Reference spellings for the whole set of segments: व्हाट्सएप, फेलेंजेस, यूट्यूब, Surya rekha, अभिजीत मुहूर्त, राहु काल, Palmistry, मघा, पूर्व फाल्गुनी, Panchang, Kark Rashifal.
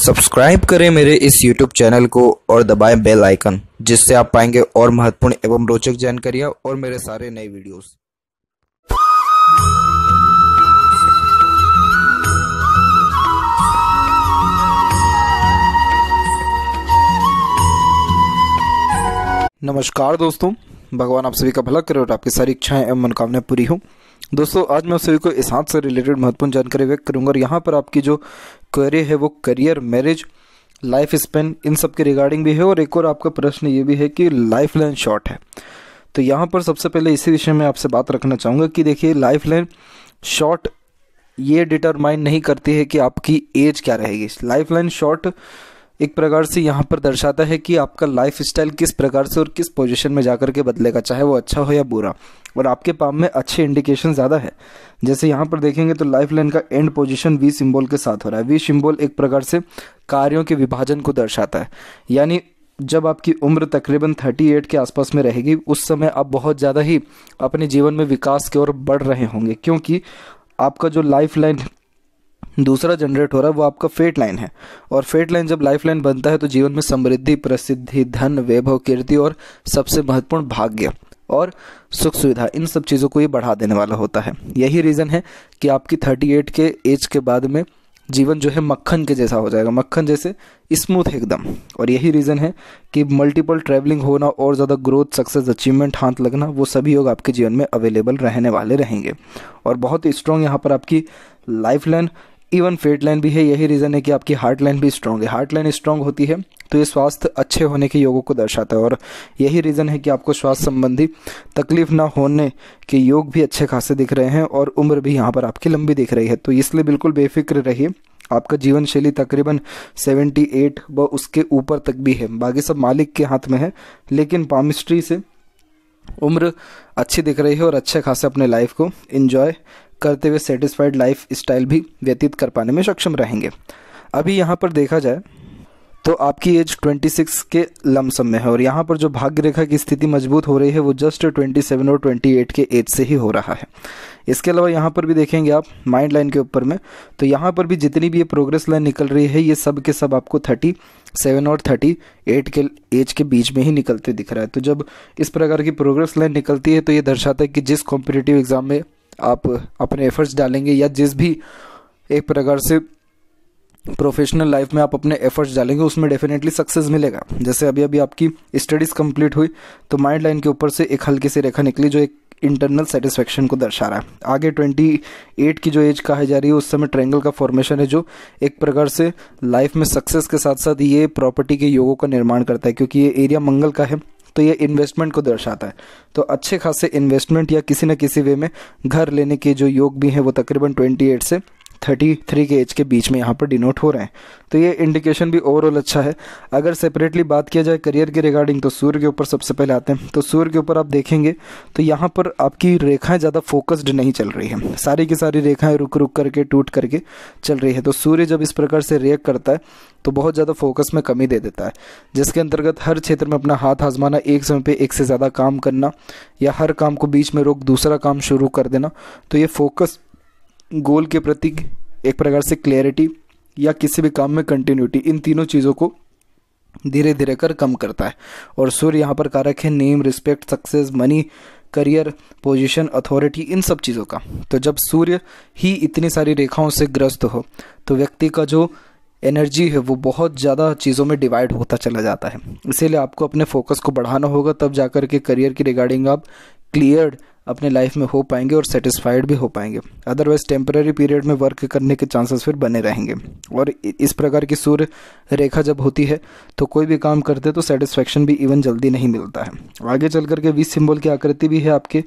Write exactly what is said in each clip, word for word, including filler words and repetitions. Subscribe करें मेरे इस यूट्यूब चैनल को और दबाएं बेल आइकन, जिससे आप पाएंगे और महत्वपूर्ण एवं रोचक जानकारियां और मेरे सारे नए वीडियोस। नमस्कार दोस्तों, भगवान आप सभी का भला करे और आपकी सारी इच्छाएं एवं मनोकामनाएं पूरी हो। दोस्तों, आज मैं आप सभी को इस हाथ से रिलेटेड महत्वपूर्ण जानकारी व्यक्त करूंगा और यहाँ पर आपकी जो क्वेरी है वो करियर, मैरिज, लाइफ स्पेन, इन सब के रिगार्डिंग भी है। और एक और आपका प्रश्न ये भी है कि लाइफ लाइन शॉर्ट है, तो यहाँ पर सबसे पहले इसी विषय में आपसे बात रखना चाहूँगा कि देखिए, लाइफ लाइन शॉर्ट ये डिटरमाइन नहीं करती है कि आपकी एज क्या रहेगी। लाइफ लाइन शॉर्ट एक प्रकार से यहाँ पर दर्शाता है कि आपका लाइफ स्टाइल किस प्रकार से और किस पोजीशन में जाकर के बदलेगा, चाहे वो अच्छा हो या बुरा। और आपके पाम में अच्छे इंडिकेशन ज़्यादा है। जैसे यहाँ पर देखेंगे तो लाइफ लाइन का एंड पोजीशन वी सिंबल के साथ हो रहा है। वी सिंबल एक प्रकार से कार्यों के विभाजन को दर्शाता है, यानी जब आपकी उम्र तकरीबन अड़तीस के आसपास में रहेगी, उस समय आप बहुत ज़्यादा ही अपने जीवन में विकास की ओर बढ़ रहे होंगे, क्योंकि आपका जो लाइफ लाइन दूसरा जनरेट हो रहा है वो आपका फेट लाइन है। और फेट लाइन जब लाइफ लाइन बनता है तो जीवन में समृद्धि, प्रसिद्धि, धन, वैभव, कीर्ति और सबसे महत्वपूर्ण भाग्य और सुख सुविधा, इन सब चीज़ों को ये बढ़ा देने वाला होता है। यही रीज़न है कि आपकी अड़तीस के एज के बाद में जीवन जो है मक्खन के जैसा हो जाएगा, मक्खन जैसे स्मूथ एकदम। और यही रीज़न है कि मल्टीपल ट्रैवलिंग होना और ज़्यादा ग्रोथ, सक्सेस, अचीवमेंट हाथ लगना, वो सभी योग आपके जीवन में अवेलेबल रहने वाले रहेंगे। और बहुत ही स्ट्रॉन्ग यहाँ पर आपकी life line even fate line भी है। यही रीज़न है कि आपकी हार्ट लाइन भी स्ट्रॉन्ग है। हार्ट लाइन स्ट्रॉन्ग होती है तो ये स्वास्थ्य अच्छे होने के योगों को दर्शाता है। और यही रीज़न है कि आपको स्वास्थ्य संबंधी तकलीफ ना होने के योग भी अच्छे खासे दिख रहे हैं और उम्र भी यहाँ पर आपकी लंबी दिख रही है। तो इसलिए बिल्कुल बेफिक्र रहिए। आपका जीवन शैली तकरीबन अठहत्तर व उसके ऊपर तक भी है, बाकी सब मालिक के हाथ में है। लेकिन पामिस्ट्री से उम्र अच्छी दिख रही है और अच्छे खासे अपने लाइफ को इन्जॉय करते हुए सेटिस्फाइड लाइफ स्टाइल भी व्यतीत कर पाने में सक्षम रहेंगे। अभी यहाँ पर देखा जाए तो आपकी एज छब्बीस के लमसम में है। और यहाँ पर जो भाग्य रेखा की स्थिति मजबूत हो रही है वो जस्ट सत्ताईस और अट्ठाईस के एज से ही हो रहा है। इसके अलावा यहाँ पर भी देखेंगे आप माइंड लाइन के ऊपर में, तो यहाँ पर भी जितनी भी ये प्रोग्रेस लाइन निकल रही है ये सब के सब आपको सैंतीस और अड़तीस के एज के बीच में ही निकलते दिख रहा है। तो जब इस प्रकार की प्रोग्रेस लाइन निकलती है तो ये दर्शाता है कि जिस कॉम्पिटिटिव एग्ज़ाम में आप अपने एफर्ट्स डालेंगे या जिस भी एक प्रकार से प्रोफेशनल लाइफ में आप अपने एफर्ट्स डालेंगे उसमें डेफिनेटली सक्सेस मिलेगा। जैसे अभी अभी आपकी स्टडीज़ कंप्लीट हुई तो माइंड लाइन के ऊपर से एक हल्की सी रेखा निकली जो एक इंटरनल सेटिस्फेक्शन को दर्शा रहा है। आगे अट्ठाईस की जो एज कहा जा रही है उस समय ट्रायंगल का फॉर्मेशन है, जो एक प्रकार से लाइफ में सक्सेस के साथ साथ ये प्रॉपर्टी के योगों का निर्माण करता है, क्योंकि ये एरिया मंगल का है तो ये इन्वेस्टमेंट को दर्शाता है। तो अच्छे खासे इन्वेस्टमेंट या किसी न किसी वे में घर लेने के जो योग भी हैं वो तकरीबन अट्ठाईस से तैंतीस के एज के बीच में यहाँ पर डिनोट हो रहे हैं। तो ये इंडिकेशन भी ओवरऑल अच्छा है। अगर सेपरेटली बात किया जाए करियर के रिगार्डिंग तो सूर्य के ऊपर सबसे पहले आते हैं। तो सूर्य के ऊपर आप देखेंगे तो यहाँ पर आपकी रेखाएं ज़्यादा फोकस्ड नहीं चल रही है, सारी की सारी रेखाएं रुक रुक करके, टूट करके चल रही है। तो सूर्य जब इस प्रकार से रिएक्ट करता है तो बहुत ज़्यादा फोकस में कमी दे देता है, जिसके अंतर्गत हर क्षेत्र में अपना हाथ आजमाना, एक समय पर एक से ज़्यादा काम करना या हर काम को बीच में रोक दूसरा काम शुरू कर देना। तो ये फोकस, गोल के प्रति एक प्रकार से क्लैरिटी या किसी भी काम में कंटिन्यूटी, इन तीनों चीज़ों को धीरे धीरे कर कम करता है। और सूर्य यहाँ पर कारक है name, respect, success, money, career, position, authority, इन सब चीज़ों का। तो जब सूर्य ही इतनी सारी रेखाओं से ग्रस्त हो तो व्यक्ति का जो एनर्जी है वो बहुत ज़्यादा चीज़ों में डिवाइड होता चला जाता है। इसीलिए आपको अपने फोकस को बढ़ाना होगा, तब जाकर के करियर की रिगार्डिंग आप क्लियर अपने लाइफ में हो पाएंगे और सेटिस्फाइड भी हो पाएंगे। अदरवाइज टेम्पररी पीरियड में वर्क करने के चांसेस फिर बने रहेंगे। और इस प्रकार की सूर्य रेखा जब होती है तो कोई भी काम करते तो सेटिस्फेक्शन भी इवन जल्दी नहीं मिलता है। आगे चल करके विस सिंबल की आकृति भी है आपके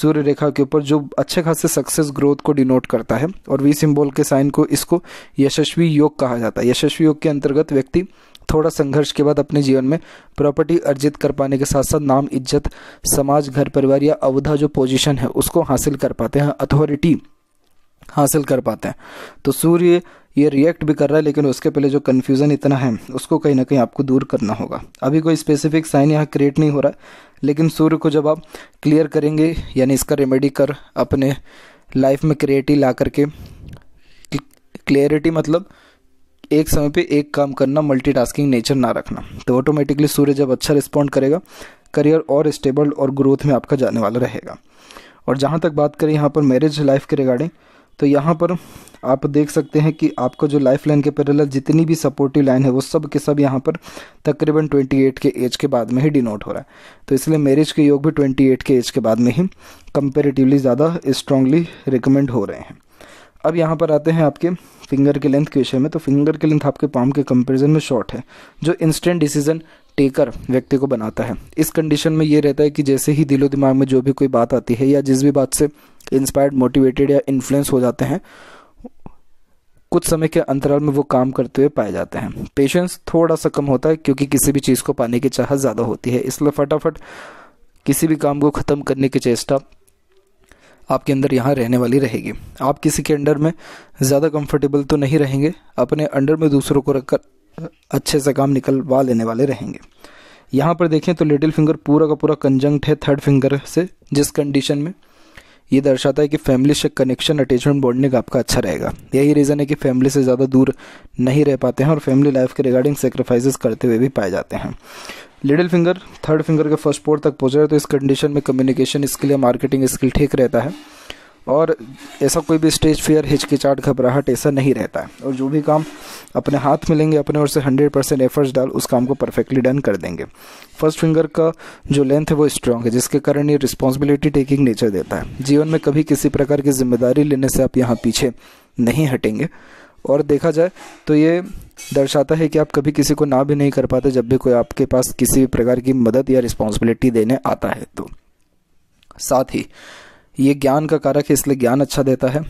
सूर्य रेखा के ऊपर, जो अच्छे खासे सक्सेस, ग्रोथ को डिनोट करता है। और विस सिंबल के साइन को, इसको यशस्वी योग कहा जाता है। यशस्वी योग के अंतर्गत व्यक्ति थोड़ा संघर्ष के बाद अपने जीवन में प्रॉपर्टी अर्जित कर पाने के साथ साथ नाम, इज्जत, समाज, घर परिवार या अवधा जो पोजीशन है उसको हासिल कर पाते हैं, अथॉरिटी हासिल कर पाते हैं। तो सूर्य ये रिएक्ट भी कर रहा है, लेकिन उसके पहले जो कन्फ्यूज़न इतना है उसको कहीं ना कहीं आपको दूर करना होगा। अभी कोई स्पेसिफिक साइन यहाँ क्रिएट नहीं हो रहा है, लेकिन सूर्य को जब आप क्लियर करेंगे, यानी इसका रेमेडी कर अपने लाइफ में क्रिएटिव ला करके, क्लियरिटी मतलब एक समय पे एक काम करना, मल्टीटास्किंग नेचर ना रखना, तो ऑटोमेटिकली सूर्य जब अच्छा रिस्पॉन्ड करेगा, करियर और स्टेबल और ग्रोथ में आपका जाने वाला रहेगा। और जहाँ तक बात करें यहाँ पर मैरिज लाइफ के रिगार्डिंग, तो यहाँ पर आप देख सकते हैं कि आपका जो लाइफ लाइन के पैरेलल जितनी भी सपोर्टिव लाइन है वो सब के सब यहाँ पर तकरीबन अट्ठाईस के एज के बाद में ही डिनोट हो रहा है। तो इसलिए मैरिज के योग भी अट्ठाईस के एज के बाद में ही कंपेरेटिवली ज़्यादा स्ट्रांगली रिकमेंड हो रहे हैं। अब यहाँ पर आते हैं आपके फिंगर के लेंथ के विषय में। तो फिंगर की लेंथ आपके पाम के कंपेरिजन में शॉर्ट है, जो इंस्टेंट डिसीजन टेकर व्यक्ति को बनाता है। इस कंडीशन में ये रहता है कि जैसे ही दिलो दिमाग में जो भी कोई बात आती है या जिस भी बात से इंस्पायर्ड, मोटिवेटेड या इन्फ्लुएंस हो जाते हैं, कुछ समय के अंतराल में वो काम करते हुए पाए जाते हैं। पेशेंस थोड़ा सा कम होता है क्योंकि किसी भी चीज़ को पाने की चाहत ज़्यादा होती है, इसलिए फटाफट किसी भी काम को ख़त्म करने की चेष्टा आपके अंदर यहाँ रहने वाली रहेगी। आप किसी के अंडर में ज़्यादा कंफर्टेबल तो नहीं रहेंगे, अपने अंडर में दूसरों को रखकर अच्छे से काम निकलवा लेने वाले रहेंगे। यहाँ पर देखें तो लिटिल फिंगर पूरा का पूरा कंजंक्ट है थर्ड फिंगर से, जिस कंडीशन में ये दर्शाता है कि फैमिली से कनेक्शन, अटैचमेंट बॉन्डिंग आपका अच्छा रहेगा। यही रीज़न है कि फैमिली से ज़्यादा दूर नहीं रह पाते हैं और फैमिली लाइफ के रिगार्डिंग सेक्रीफाइसेस करते हुए भी पाए जाते हैं। लिटिल फिंगर थर्ड फिंगर के फर्स्ट पोर्ट तक पहुँच रहे हैं, तो इस कंडीशन में कम्युनिकेशन स्किल या मार्केटिंग स्किल ठीक रहता है और ऐसा कोई भी स्टेज फियर, हिचकिचाहट, घबराहट ऐसा नहीं रहता है। और जो भी काम अपने हाथ में लेंगे, अपने ओर से हंड्रेड परसेंट एफर्ट्स डाल उस काम को परफेक्टली डन कर देंगे। फर्स्ट फिंगर का जो लेंथ है वो स्ट्रांग है, जिसके कारण ये रिस्पॉन्सिबिलिटी टेकिंग नेचर देता है। जीवन में कभी किसी प्रकार की जिम्मेदारी लेने से आप यहाँ पीछे नहीं हटेंगे। और देखा जाए तो ये दर्शाता है कि आप कभी किसी को ना भी नहीं कर पाते जब भी कोई आपके पास किसी भी प्रकार की मदद या रिस्पॉन्सिबिलिटी देने आता है। तो साथ ही ये ज्ञान का कारक है, इसलिए ज्ञान अच्छा देता है।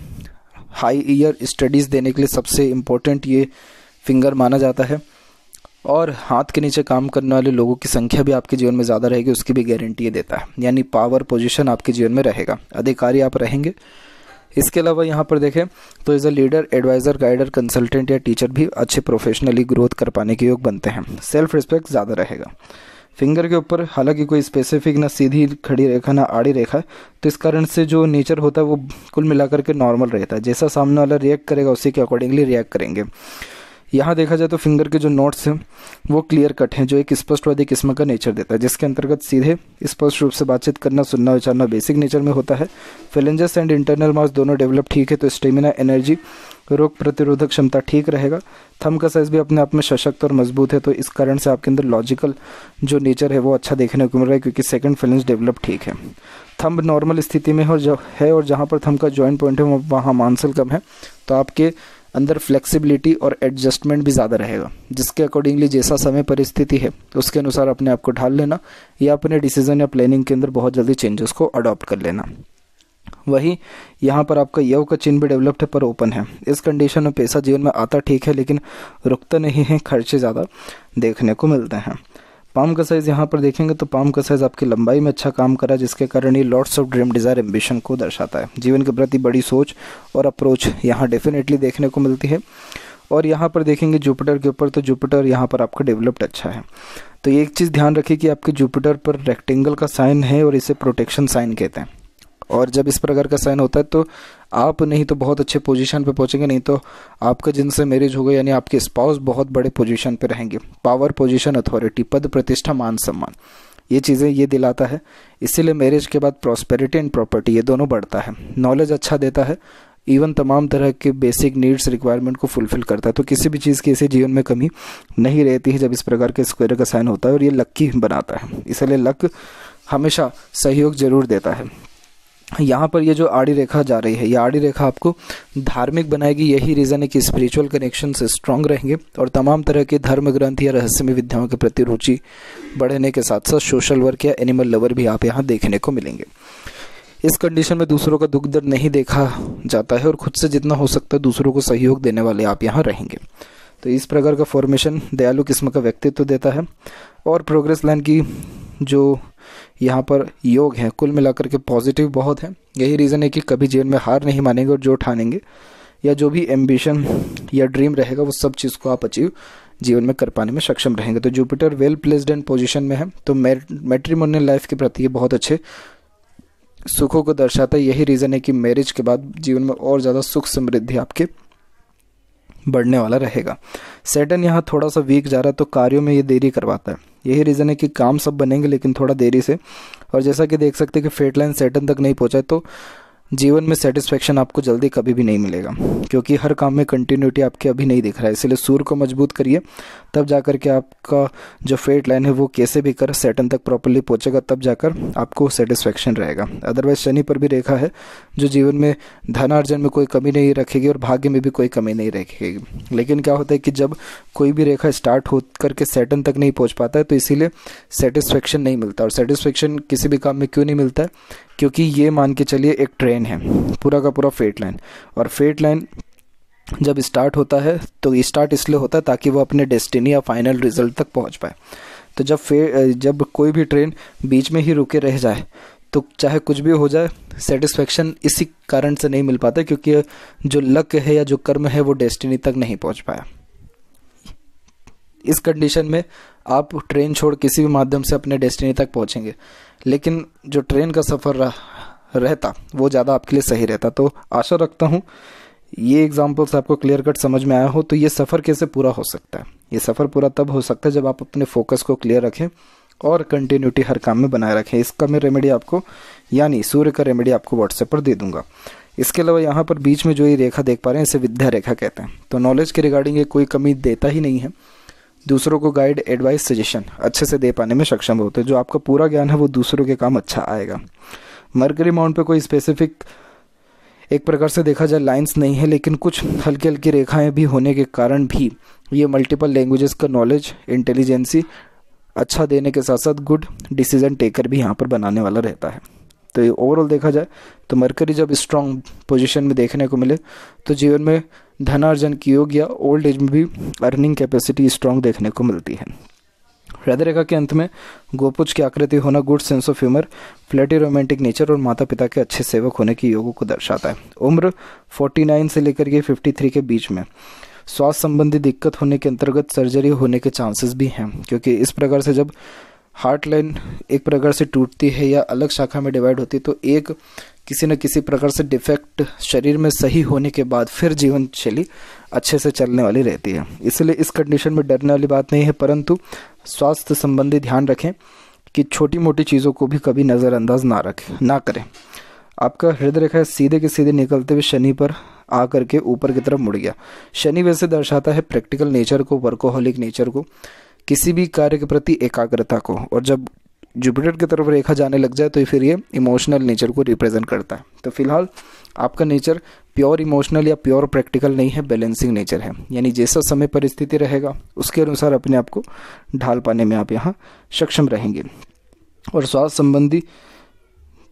हाई ईयर स्टडीज़ देने के लिए सबसे इम्पोर्टेंट ये फिंगर माना जाता है। और हाथ के नीचे काम करने वाले लोगों की संख्या भी आपके जीवन में ज़्यादा रहेगी, उसकी भी गारंटी ये देता है, यानी पावर पोजीशन आपके जीवन में रहेगा, अधिकारी आप रहेंगे। इसके अलावा यहाँ पर देखें तो as a leader, adviser, guider, consultant या टीचर भी अच्छे प्रोफेशनली ग्रोथ कर पाने के योग बनते हैं। सेल्फ रिस्पेक्ट ज़्यादा रहेगा। फिंगर के ऊपर हालांकि कोई स्पेसिफिक ना सीधी खड़ी रेखा ना आड़ी रेखा है, तो इस कारण से जो नेचर होता है वो कुल मिलाकर के नॉर्मल रहता है। जैसा सामने वाला रिएक्ट करेगा उसी के अकॉर्डिंगली रिएक्ट करेंगे। यहाँ देखा जाए तो फिंगर के जो नोट्स हैं वो क्लियर कट हैं, जो एक स्पष्टवादी किस्म का नेचर देता है, जिसके अंतर्गत सीधे स्पष्ट रूप से बातचीत करना, सुनना, विचारना बेसिक नेचर में होता है। फेलेंजेस एंड इंटरनल मास दोनों डेवलप ठीक है, तो स्टेमिना, एनर्जी, रोग प्रतिरोधक क्षमता ठीक रहेगा। थंब का साइज भी अपने आप में सशक्त और मजबूत है, तो इस कारण से आपके अंदर लॉजिकल जो नेचर है वो अच्छा देखने को मिल रहा है, क्योंकि सेकंड फेलेंज डेवलप ठीक है। थंब नॉर्मल स्थिति में और जब है और जहाँ पर थंब का जॉइंट पॉइंट है वहाँ मांसल कम है, तो आपके अंदर फ्लेक्सिबिलिटी और एडजस्टमेंट भी ज़्यादा रहेगा, जिसके अकॉर्डिंगली जैसा समय परिस्थिति है उसके अनुसार अपने आप को ढाल लेना या अपने डिसीजन या प्लानिंग के अंदर बहुत जल्दी चेंजेस को अडॉप्ट कर लेना। वहीं यहाँ पर आपका यव का चिन्ह भी डेवलप्ड है पर ओपन है। इस कंडीशन में पैसा जीवन में आता ठीक है लेकिन रुकता नहीं है, खर्चे ज़्यादा देखने को मिलते हैं। पाम का साइज़ यहाँ पर देखेंगे तो पाम का साइज़ आपकी लंबाई में अच्छा काम करा, जिसके कारण ये lots of dream, desire, ambition को दर्शाता है। जीवन के प्रति बड़ी सोच और अप्रोच यहाँ डेफिनेटली देखने को मिलती है। और यहाँ पर देखेंगे जुपिटर के ऊपर, तो जुपिटर यहाँ पर आपका डेवलप्ड अच्छा है। तो ये एक चीज़ ध्यान रखिए कि आपके जुपिटर पर रेक्टेंगल का साइन है और इसे प्रोटेक्शन साइन कहते हैं। और जब इस प्रकार का साइन होता है तो आप नहीं तो बहुत अच्छे पोजीशन पे पहुंचेंगे, नहीं तो आपका जिनसे मैरिज होगा यानी आपके स्पाउस बहुत बड़े पोजीशन पे रहेंगे। पावर, पोजीशन, अथॉरिटी, पद, प्रतिष्ठा, मान सम्मान, ये चीज़ें ये दिलाता है। इसीलिए मैरिज के बाद प्रॉस्पेरिटी एंड प्रॉपर्टी ये दोनों बढ़ता है। नॉलेज अच्छा देता है, इवन तमाम तरह के बेसिक नीड्स, रिक्वायरमेंट को फुलफिल करता है, तो किसी भी चीज़ की ऐसे जीवन में कमी नहीं रहती है जब इस प्रकार के स्क्वायर का साइन होता है। और ये लक्की बनाता है, इसलिए लक हमेशा सहयोग जरूर देता है। यहाँ पर ये जो आड़ी रेखा जा रही है, ये आड़ी रेखा आपको धार्मिक बनाएगी। यही रीज़न है कि स्पिरिचुअल कनेक्शन से स्ट्रांग रहेंगे और तमाम तरह के धर्म ग्रंथ या रहस्यमय विद्याओं के प्रति रुचि बढ़ने के साथ साथ सोशल वर्क या एनिमल लवर भी आप यहाँ देखने को मिलेंगे। इस कंडीशन में दूसरों का दुख दर्द नहीं देखा जाता है और खुद से जितना हो सकता है दूसरों को सहयोग देने वाले आप यहाँ रहेंगे। तो इस प्रकार का फॉर्मेशन दयालु किस्म का व्यक्तित्व देता है। और प्रोग्रेस लाइन की जो यहाँ पर योग है कुल मिलाकर के पॉजिटिव बहुत है। यही रीज़न है कि कभी जीवन में हार नहीं मानेंगे और जो ठानेंगे या जो भी एम्बिशन या ड्रीम रहेगा वो सब चीज़ को आप अचीव जीवन में कर पाने में सक्षम रहेंगे। तो Jupiter well placed and position में है, तो मैट्रिमोनियल लाइफ के प्रति ये बहुत अच्छे सुखों को दर्शाता है। यही रीज़न है कि मैरिज के बाद जीवन में और ज़्यादा सुख समृद्धि आपके बढ़ने वाला रहेगा। सैटर्न यहाँ थोड़ा सा वीक जा रहा है तो कार्यों में ये देरी करवाता है। यही रीज़न है कि काम सब बनेंगे लेकिन थोड़ा देरी से, और जैसा कि देख सकते हैं कि फेट लाइन सैटर्न तक नहीं पहुँचा है तो जीवन में सेटिस्फेक्शन आपको जल्दी कभी भी नहीं मिलेगा, क्योंकि हर काम में कंटिन्यूटी आपके अभी नहीं दिख रहा है। इसलिए सूर्य को मजबूत करिए, तब जाकर के आपका जो फेट लाइन है वो कैसे भी कर सैटर्न तक प्रॉपर्ली पहुंचेगा, तब जाकर आपको सेटिस्फेक्शन रहेगा। अदरवाइज शनि पर भी रेखा है जो जीवन में धनार्जन में कोई कमी नहीं रखेगी और भाग्य में भी कोई कमी नहीं रखेगी। लेकिन क्या होता है कि जब कोई भी रेखा स्टार्ट हो करके सैटर्न तक नहीं पहुँच पाता है तो इसीलिए सेटिस्फेक्शन नहीं मिलता। और सेटिस्फेक्शन किसी भी काम में क्यों नहीं मिलता है, क्योंकि ये मान के चलिए एक ट्रेन है पूरा का पूरा फेट लाइन, और फेट लाइन जब स्टार्ट होता है तो स्टार्ट इसलिए होता है ताकि वो अपने डेस्टिनी या फाइनल रिजल्ट तक पहुंच पाए। तो जब फे जब कोई भी ट्रेन बीच में ही रुके रह जाए तो चाहे कुछ भी हो जाए सेटिस्फेक्शन इसी कारण से नहीं मिल पाता, क्योंकि जो लक है या जो कर्म है वो डेस्टिनी तक नहीं पहुँच पाया। इस कंडीशन में आप ट्रेन छोड़ किसी भी माध्यम से अपने डेस्टिनी तक पहुँचेंगे, लेकिन जो ट्रेन का सफ़र रहता वो ज़्यादा आपके लिए सही रहता। तो आशा रखता हूँ ये एग्जाम्पल्स आपको क्लियर कट समझ में आया हो। तो ये सफ़र कैसे पूरा हो सकता है? ये सफ़र पूरा तब हो सकता है जब आप अपने फोकस को क्लियर रखें और कंटिन्यूटी हर काम में बनाए रखें। इसका मैं रेमेडी आपको यानी सूर्य का रेमेडी आपको व्हाट्सएप पर दे दूँगा। इसके अलावा यहाँ पर बीच में जो ये रेखा देख पा रहे हैं इसे विद्या रेखा कहते हैं। तो नॉलेज के रिगार्डिंग ये कोई कमी देता ही नहीं है, दूसरों को गाइड एडवाइस सजेशन अच्छे से दे पाने में सक्षम होते हैं। जो आपका पूरा ज्ञान है वो दूसरों के काम अच्छा आएगा। मरकरी माउंट पे कोई स्पेसिफिक एक प्रकार से देखा जाए लाइंस नहीं है, लेकिन कुछ हल्की हल्की रेखाएं भी होने के कारण भी ये मल्टीपल लैंग्वेजेस का नॉलेज इंटेलिजेंसी अच्छा देने के साथ साथ गुड डिसीजन टेकर भी यहाँ पर बनाने वाला रहता है। तो ओवरऑल देखा जाए तो मरकरी जब स्ट्रांग पोजिशन में देखने को मिले तो जीवन में धनार्जन की योग या ओल्ड एज में भी अर्निंग कैपेसिटी स्ट्रांग देखने को मिलती है। हृदय रेखा के अंत में गोपुच की आकृति होना good sense of humour, flirty romantic nature और माता पिता के अच्छे सेवक होने के योगों को दर्शाता है। उम्र उनचास से लेकर के तिरेपन के बीच में स्वास्थ्य संबंधी दिक्कत होने के अंतर्गत सर्जरी होने के चांसेस भी हैं, क्योंकि इस प्रकार से जब हार्ट लाइन एक प्रकार से टूटती है या अलग शाखा में डिवाइड होती है तो एक किसी न किसी प्रकार से डिफेक्ट शरीर में सही होने के बाद फिर जीवन शैली अच्छे से चलने वाली रहती है। इसलिए इस कंडीशन में डरने वाली बात नहीं है, परंतु स्वास्थ्य संबंधी ध्यान रखें कि छोटी मोटी चीज़ों को भी कभी नज़रअंदाज ना रखें ना करें। आपका हृदय रेखा सीधे के सीधे निकलते हुए शनि पर आ करके ऊपर की तरफ मुड़ गया। शनि वैसे दर्शाता है प्रैक्टिकल नेचर को, वर्कोहोलिक नेचर को, किसी भी कार्य के प्रति एकाग्रता को, और जब जुपिटर की तरफ रेखा जाने लग जाए तो फिर ये इमोशनल नेचर को रिप्रेजेंट करता है। तो फिलहाल आपका नेचर प्योर इमोशनल या प्योर प्रैक्टिकल नहीं है, बैलेंसिंग नेचर है। यानी जैसा समय परिस्थिति रहेगा उसके अनुसार अपने आप को ढाल पाने में आप यहाँ सक्षम रहेंगे। और स्वास्थ्य संबंधी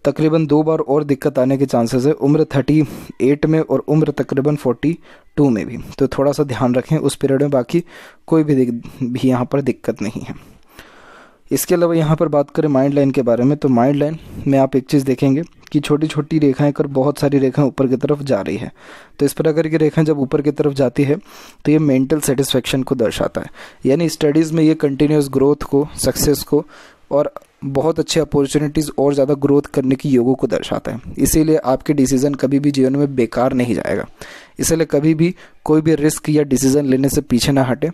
तकरीबन दो बार और दिक्कत आने के चांसेस है, उम्र अड़तीस में और उम्र तकरीबन बयालीस में भी। तो थोड़ा सा ध्यान रखें उस पीरियड में, बाकी कोई भी भी यहाँ पर दिक्कत नहीं है। इसके अलावा यहाँ पर बात करें माइंड लाइन के बारे में तो माइंड लाइन में आप एक चीज़ देखेंगे कि छोटी छोटी रेखाएं कर बहुत सारी रेखाएं ऊपर की तरफ जा रही है। तो इस प्रकार की रेखाएं जब ऊपर की तरफ जाती है तो ये मेंटल सेटिस्फेक्शन को दर्शाता है। यानी स्टडीज़ में ये कंटिन्यूस ग्रोथ को, सक्सेस को और बहुत अच्छे अपॉर्चुनिटीज़ और ज़्यादा ग्रोथ करने की योगों को दर्शाता है। इसीलिए आपके डिसीज़न कभी भी जीवन में बेकार नहीं जाएगा। इसलिए कभी भी कोई भी रिस्क या डिसीज़न लेने से पीछे ना हटे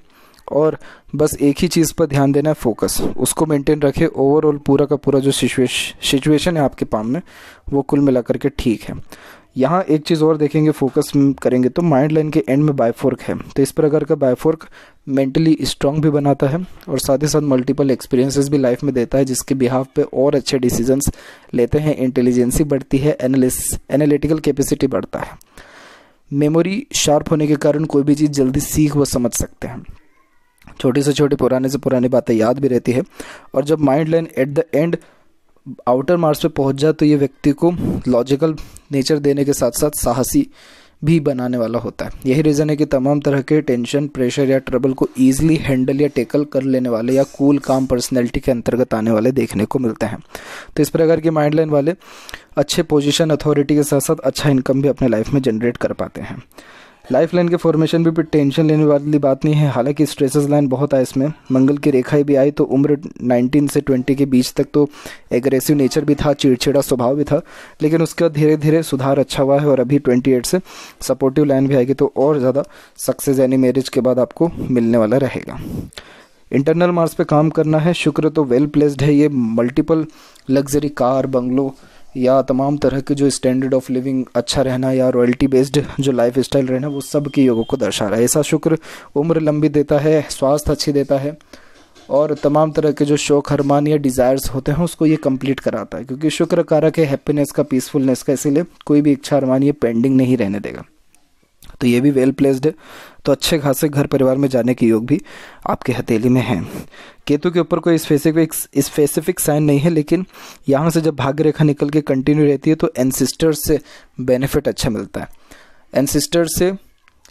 और बस एक ही चीज़ पर ध्यान देना है, फोकस, उसको मेंटेन रखें। ओवरऑल पूरा का पूरा जो सिचुएशन है आपके पाम में वो कुल मिलाकर के ठीक है। यहाँ एक चीज़ और देखेंगे, फोकस करेंगे तो माइंड लाइन के एंड में बायफोर्क है। तो इस प्रकार का बायफोर्क मेंटली स्ट्रांग भी बनाता है और साथ ही साथ मल्टीपल एक्सपीरियंसेस भी लाइफ में देता है, जिसके बिहाफ पे और अच्छे डिसीजंस लेते हैं, इंटेलिजेंसी बढ़ती है, एनालिटिकल कैपेसिटी बढ़ता है। मेमोरी शार्प होने के कारण कोई भी चीज़ जल्दी सीख व समझ सकते हैं, छोटी से छोटी पुराने से पुरानी बातें याद भी रहती है। और जब mind line at the end outer marks पे पहुंच जाए तो ये व्यक्ति को लॉजिकल नेचर देने के साथ साथ साहसी भी बनाने वाला होता है। यही रीज़न है कि तमाम तरह के टेंशन, प्रेशर या ट्रबल को ईजिली हैंडल या टेकल कर लेने वाले या कूल काम पर्सनैलिटी के अंतर्गत आने वाले देखने को मिलते हैं। तो इस प्रकार के माइंड लाइन वाले अच्छे पोजीशन, अथॉरिटी के साथ साथ अच्छा इनकम भी अपने लाइफ में जनरेट कर पाते हैं। लाइफ लाइन के फॉर्मेशन भी फिर टेंशन लेने वाली बात नहीं है, हालांकि स्ट्रेसेस लाइन बहुत आए इसमें। मंगल की रेखाएं भी आई तो उम्र उन्नीस से बीस के बीच तक तो एग्रेसिव नेचर भी था, चिड़चिड़ा स्वभाव भी था, लेकिन उसका धीरे धीरे सुधार अच्छा हुआ है। और अभी अट्ठाईस से सपोर्टिव लाइन भी आएगी तो और ज़्यादा सक्सेस यानी मैरिज के बाद आपको मिलने वाला रहेगा। इंटरनल मार्स पे काम करना है। शुक्र तो वेल प्लेस्ड है, ये मल्टीपल लग्जरी कार, बंगलो या तमाम तरह के जो स्टैंडर्ड ऑफ लिविंग अच्छा रहना या रॉयल्टी बेस्ड जो लाइफ स्टाइल रहना, वो सब के योगों को दर्शा रहा है। ऐसा शुक्र उम्र लंबी देता है, स्वास्थ्य अच्छी देता है और तमाम तरह के जो शौक, अरमान या डिज़ायर्स होते हैं उसको ये कंप्लीट कराता है, क्योंकि शुक्र कारक है हैप्पीनेस का, पीसफुलनेस का, इसीलिए कोई भी इच्छा अरमान ये पेंडिंग नहीं रहने देगा। तो ये भी वेल प्लेस्ड है, तो अच्छे खासे घर परिवार में जाने के योग भी आपके हथेली में हैं। केतु के ऊपर कोई स्पेसिफिक स्पेसिफिक साइन नहीं है, लेकिन यहाँ से जब भाग्य रेखा निकल के कंटिन्यू रहती है तो एंसिस्टर्स से बेनिफिट अच्छा मिलता है। एंसिस्टर्स से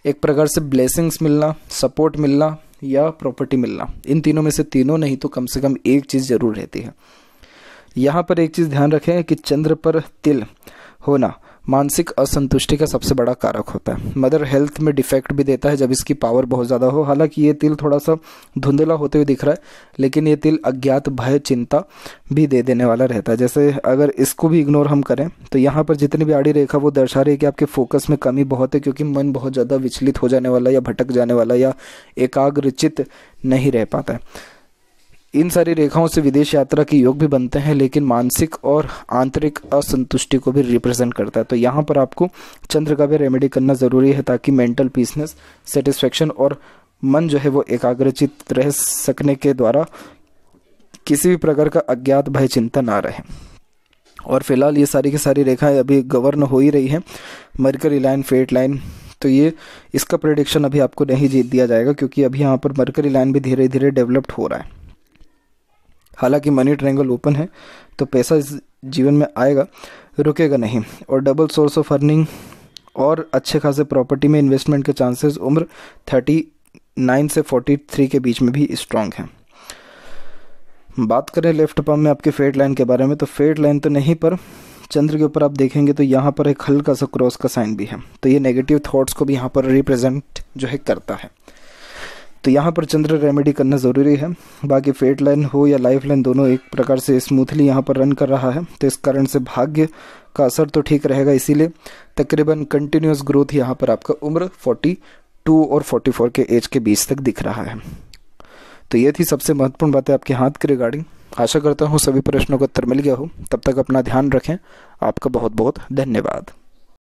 एक प्रकार से ब्लेसिंग्स मिलना, सपोर्ट मिलना या प्रॉपर्टी मिलना, इन तीनों में से तीनों नहीं तो कम से कम एक चीज़ ज़रूर रहती है। यहाँ पर एक चीज़ ध्यान रखें कि चंद्र पर तिल होना मानसिक असंतुष्टि का सबसे बड़ा कारक होता है। मदर हेल्थ में डिफेक्ट भी देता है जब इसकी पावर बहुत ज़्यादा हो। हालांकि ये तिल थोड़ा सा धुंधला होते हुए दिख रहा है, लेकिन ये तिल अज्ञात, भय, चिंता भी दे देने वाला रहता है। जैसे अगर इसको भी इग्नोर हम करें तो यहाँ पर जितनी भी आड़ी रेखा वो दर्शा रही है कि आपके फोकस में कमी बहुत है, क्योंकि मन बहुत ज़्यादा विचलित हो जाने वाला या भटक जाने वाला या एकाग्रचित नहीं रह पाता है। इन सारी रेखाओं से विदेश यात्रा के योग भी बनते हैं, लेकिन मानसिक और आंतरिक असंतुष्टि को भी रिप्रेजेंट करता है। तो यहाँ पर आपको चंद्र का भी रेमेडी करना ज़रूरी है, ताकि मेंटल पीसनेस, सेटिस्फेक्शन और मन जो है वो एकाग्रचित रह सकने के द्वारा किसी भी प्रकार का अज्ञात, भय, चिंता ना रहे। और फिलहाल ये सारी की सारी रेखाएँ अभी गवर्न हो ही रही हैं। मरकरी लाइन, फेट लाइन, तो ये इसका प्रेडिक्शन अभी आपको नहीं जीत दिया जाएगा, क्योंकि अभी यहाँ पर मरकरी लाइन भी धीरे धीरे डेवलप्ड हो रहा है। हालांकि मनी ट्रायंगल ओपन है तो पैसा इस जीवन में आएगा, रुकेगा नहीं, और डबल सोर्स ऑफ अर्निंग और अच्छे खासे प्रॉपर्टी में इन्वेस्टमेंट के चांसेस उम्र उनतालीस से तैंतालीस के बीच में भी स्ट्रांग हैं। बात करें लेफ्ट पाम में आपकी फेट लाइन के बारे में, तो फेट लाइन तो नहीं पर चंद्र के ऊपर आप देखेंगे तो यहाँ पर एक हल्का सा क्रॉस का साइन भी है, तो ये नेगेटिव थाट्स को भी यहाँ पर रिप्रेजेंट जो है करता है। तो यहाँ पर चंद्र रेमेडी करना ज़रूरी है। बाकी फेट लाइन हो या लाइफ लाइन, दोनों एक प्रकार से स्मूथली यहाँ पर रन कर रहा है, तो इस कारण से भाग्य का असर तो ठीक रहेगा, इसीलिए तकरीबन कंटिन्यूस ग्रोथ यहाँ पर आपका उम्र बयालीस और चौवालीस के एज के बीच तक दिख रहा है। तो ये थी सबसे महत्वपूर्ण बातें आपके हाथ के रिगार्डिंग। आशा करता हूँ सभी प्रश्नों का उत्तर मिल गया हो। तब तक अपना ध्यान रखें। आपका बहुत बहुत धन्यवाद।